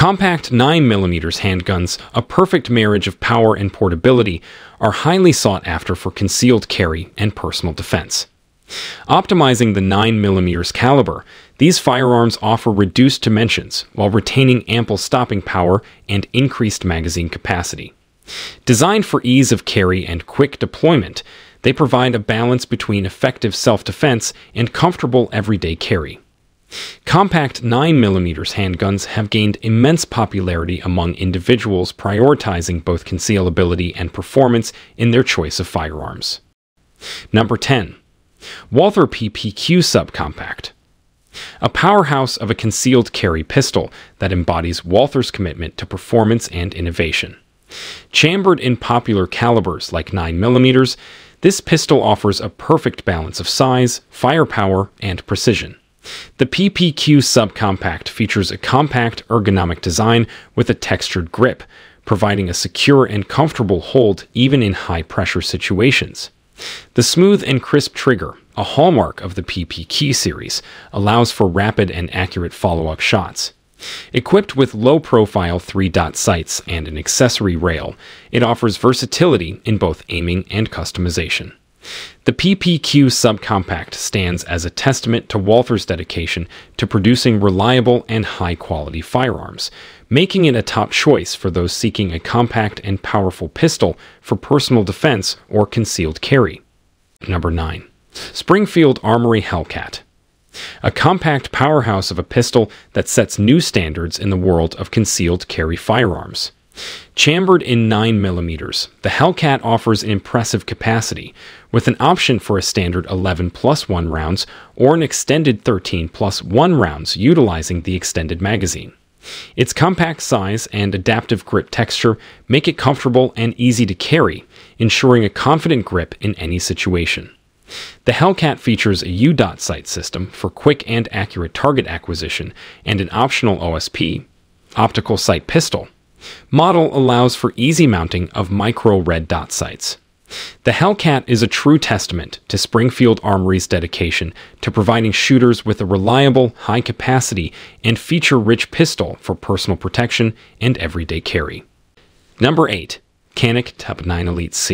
Compact 9mm handguns, a perfect marriage of power and portability, are highly sought after for concealed carry and personal defense. Optimizing the 9mm caliber, these firearms offer reduced dimensions while retaining ample stopping power and increased magazine capacity. Designed for ease of carry and quick deployment, they provide a balance between effective self-defense and comfortable everyday carry. Compact 9mm handguns have gained immense popularity among individuals prioritizing both concealability and performance in their choice of firearms. Number 10. Walther PPQ Subcompact. A powerhouse of a concealed carry pistol that embodies Walther's commitment to performance and innovation. Chambered in popular calibers like 9mm, this pistol offers a perfect balance of size, firepower, and precision. The PPQ Subcompact features a compact ergonomic design with a textured grip, providing a secure and comfortable hold even in high-pressure situations. The smooth and crisp trigger, a hallmark of the PPQ series, allows for rapid and accurate follow-up shots. Equipped with low-profile 3-dot sights and an accessory rail, it offers versatility in both aiming and customization. The PPQ Subcompact stands as a testament to Walther's dedication to producing reliable and high-quality firearms, making it a top choice for those seeking a compact and powerful pistol for personal defense or concealed carry. Number 9. Springfield Armory Hellcat. A compact powerhouse of a pistol that sets new standards in the world of concealed carry firearms. Chambered in 9mm, the Hellcat offers an impressive capacity, with an option for a standard 11+1 rounds or an extended 13+1 rounds utilizing the extended magazine. Its compact size and adaptive grip texture make it comfortable and easy to carry, ensuring a confident grip in any situation. The Hellcat features a U-dot sight system for quick and accurate target acquisition and an optional OSP, optical sight pistol, model allows for easy mounting of micro red dot sights. The Hellcat is a true testament to Springfield Armory's dedication to providing shooters with a reliable, high-capacity, and feature-rich pistol for personal protection and everyday carry. Number 8. Canik TP9 Elite SC.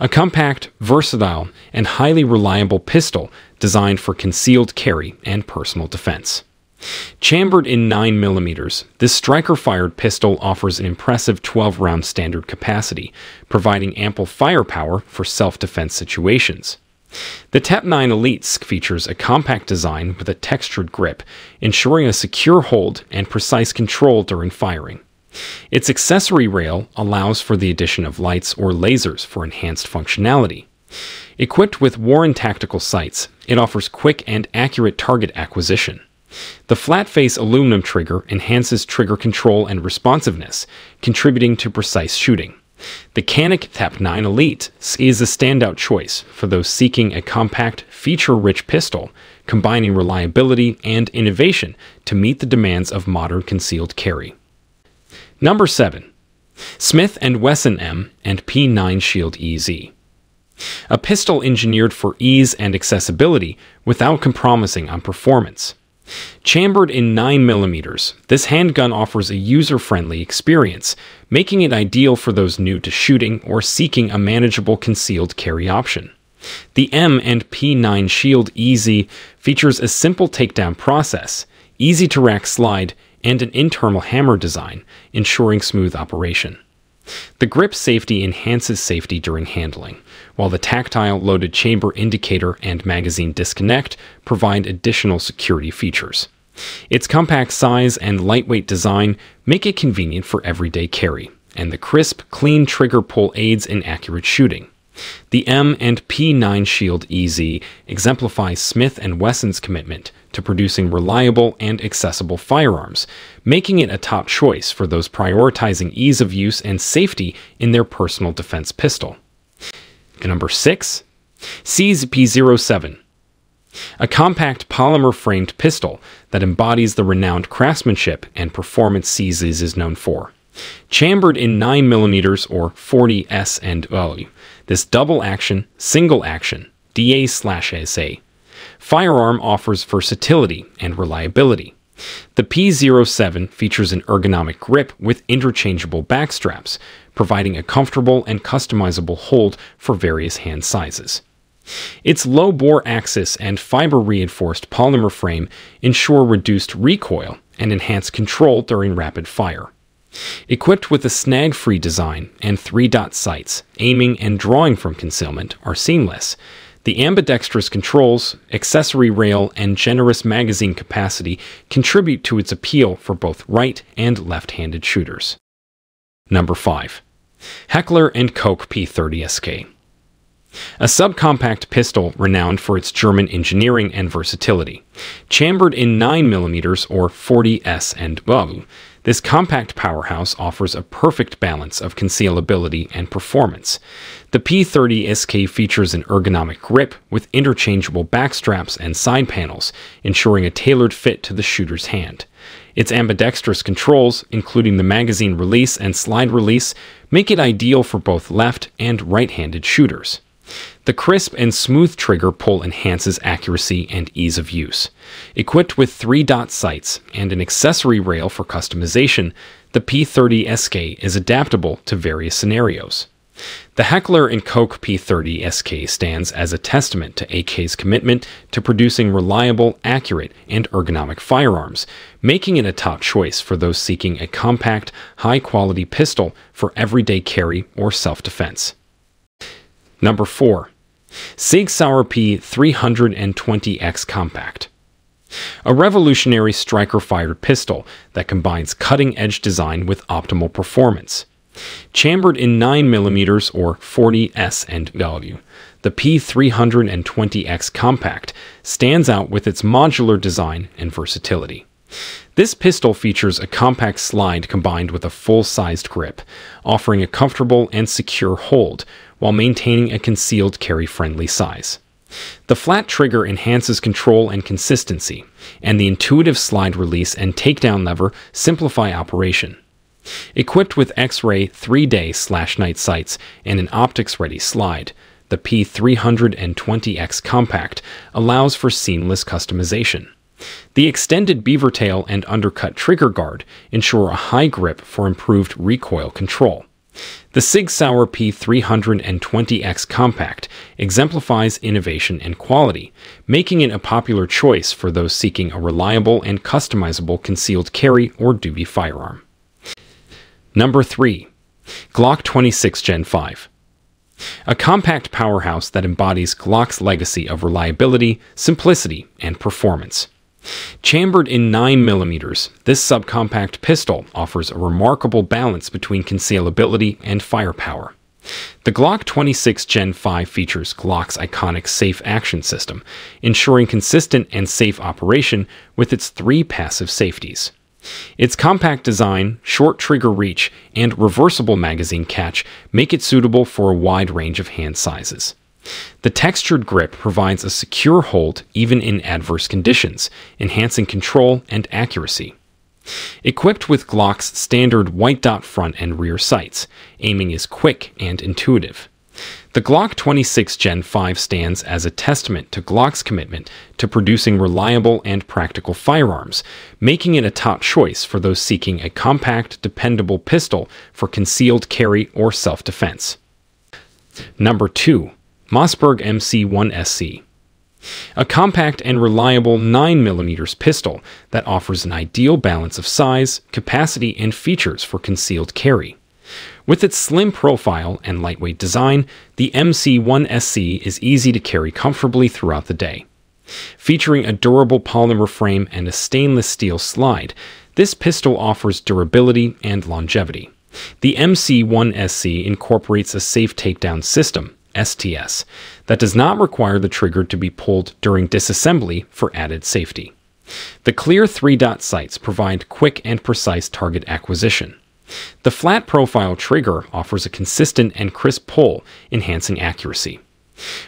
A compact, versatile, and highly reliable pistol designed for concealed carry and personal defense. Chambered in 9mm, this striker-fired pistol offers an impressive 12-round standard capacity, providing ample firepower for self-defense situations. The TP9 Elite SC features a compact design with a textured grip, ensuring a secure hold and precise control during firing. Its accessory rail allows for the addition of lights or lasers for enhanced functionality. Equipped with Warren tactical sights, it offers quick and accurate target acquisition. The flat-face aluminum trigger enhances trigger control and responsiveness, contributing to precise shooting. The Canik TP9 Elite is a standout choice for those seeking a compact, feature-rich pistol, combining reliability and innovation to meet the demands of modern concealed carry. Number 7. Smith & Wesson M&P9 Shield EZ. A pistol engineered for ease and accessibility without compromising on performance. Chambered in 9mm, this handgun offers a user-friendly experience, making it ideal for those new to shooting or seeking a manageable concealed carry option. The M&P9 Shield EZ features a simple takedown process, easy-to-rack slide, and an internal hammer design, ensuring smooth operation. The grip safety enhances safety during handling, while the tactile loaded chamber indicator and magazine disconnect provide additional security features. Its compact size and lightweight design make it convenient for everyday carry, and the crisp, clean trigger pull aids in accurate shooting. The M&P9 Shield EZ exemplifies Smith & Wesson's commitment to producing reliable and accessible firearms, making it a top choice for those prioritizing ease of use and safety in their personal defense pistol. Number 6. CZ P07. A compact polymer-framed pistol that embodies the renowned craftsmanship and performance CZ is known for. Chambered in 9mm or 40S&O, this double-action, single-action, DA/SA firearm offers versatility and reliability, The P07 features an ergonomic grip with interchangeable backstraps, providing a comfortable and customizable hold for various hand sizes. Its low bore axis and fiber-reinforced polymer frame ensure reduced recoil and enhance control during rapid fire. Equipped with a snag-free design and three-dot sights, aiming and drawing from concealment are seamless. The ambidextrous controls, accessory rail, and generous magazine capacity contribute to its appeal for both right and left-handed shooters. Number 5. Heckler & Koch P30SK. A subcompact pistol renowned for its German engineering and versatility. Chambered in 9mm or 40S and above, this compact powerhouse offers a perfect balance of concealability and performance. The P30SK features an ergonomic grip with interchangeable backstraps and side panels, ensuring a tailored fit to the shooter's hand. Its ambidextrous controls, including the magazine release and slide release, make it ideal for both left and right-handed shooters. The crisp and smooth trigger pull enhances accuracy and ease of use. Equipped with three-dot sights and an accessory rail for customization, the P30SK is adaptable to various scenarios. The Heckler & Koch P30SK stands as a testament to AK's commitment to producing reliable, accurate, and ergonomic firearms, making it a top choice for those seeking a compact, high-quality pistol for everyday carry or self-defense. Number 4. SIG Sauer P320X Compact. A revolutionary striker-fired pistol that combines cutting-edge design with optimal performance. Chambered in 9mm or 40S and W, the P320X Compact stands out with its modular design and versatility. This pistol features a compact slide combined with a full-sized grip, offering a comfortable and secure hold while maintaining a concealed carry-friendly size. The flat trigger enhances control and consistency, and the intuitive slide release and takedown lever simplify operation. Equipped with X-ray 3-day/night sights and an optics-ready slide, the P320X Compact allows for seamless customization. The extended beaver tail and undercut trigger guard ensure a high grip for improved recoil control. The SIG Sauer P320X Compact exemplifies innovation and quality, making it a popular choice for those seeking a reliable and customizable concealed carry or duty firearm. Number 3. Glock 26 Gen 5. A compact powerhouse that embodies Glock's legacy of reliability, simplicity, and performance. Chambered in 9mm, this subcompact pistol offers a remarkable balance between concealability and firepower. The Glock 26 Gen 5 features Glock's iconic safe action system, ensuring consistent and safe operation with its 3 passive safeties. Its compact design, short trigger reach, and reversible magazine catch make it suitable for a wide range of hand sizes. The textured grip provides a secure hold even in adverse conditions, enhancing control and accuracy. Equipped with Glock's standard white dot front and rear sights, aiming is quick and intuitive. The Glock 26 Gen 5 stands as a testament to Glock's commitment to producing reliable and practical firearms, making it a top choice for those seeking a compact, dependable pistol for concealed carry or self-defense. Number 2. Mossberg MC1SC. A compact and reliable 9mm pistol that offers an ideal balance of size, capacity, and features for concealed carry. With its slim profile and lightweight design, the MC1SC is easy to carry comfortably throughout the day. Featuring a durable polymer frame and a stainless steel slide, this pistol offers durability and longevity. The MC1SC incorporates a safe takedown system, STS, that does not require the trigger to be pulled during disassembly for added safety. The clear 3-dot sights provide quick and precise target acquisition. The flat profile trigger offers a consistent and crisp pull, enhancing accuracy.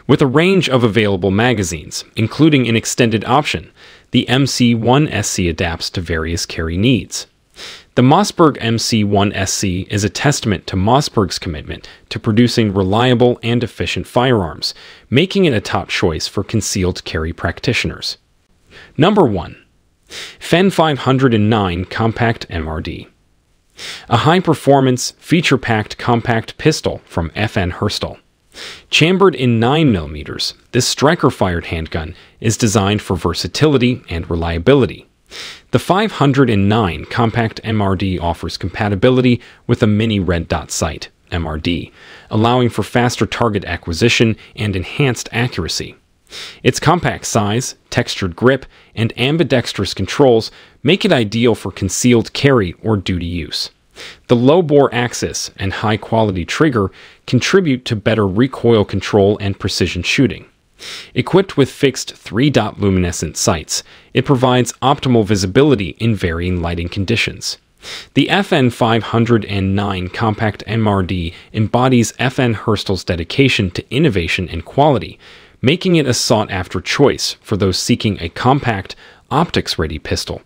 With a range of available magazines, including an extended option, the MC1SC adapts to various carry needs. The Mossberg MC1SC is a testament to Mossberg's commitment to producing reliable and efficient firearms, making it a top choice for concealed carry practitioners. Number 1. FN 509 Compact MRD. A high-performance, feature-packed compact pistol from FN Herstal. Chambered in 9mm, this striker-fired handgun is designed for versatility and reliability. The 509 Compact MRD offers compatibility with a mini red dot sight, MRD, allowing for faster target acquisition and enhanced accuracy. Its compact size, textured grip, and ambidextrous controls make it ideal for concealed carry or duty use. The low bore axis and high-quality trigger contribute to better recoil control and precision shooting. Equipped with fixed 3-dot luminescent sights, it provides optimal visibility in varying lighting conditions. The FN 509 Compact MRD embodies FN Herstal's dedication to innovation and quality, making it a sought-after choice for those seeking a compact, optics-ready pistol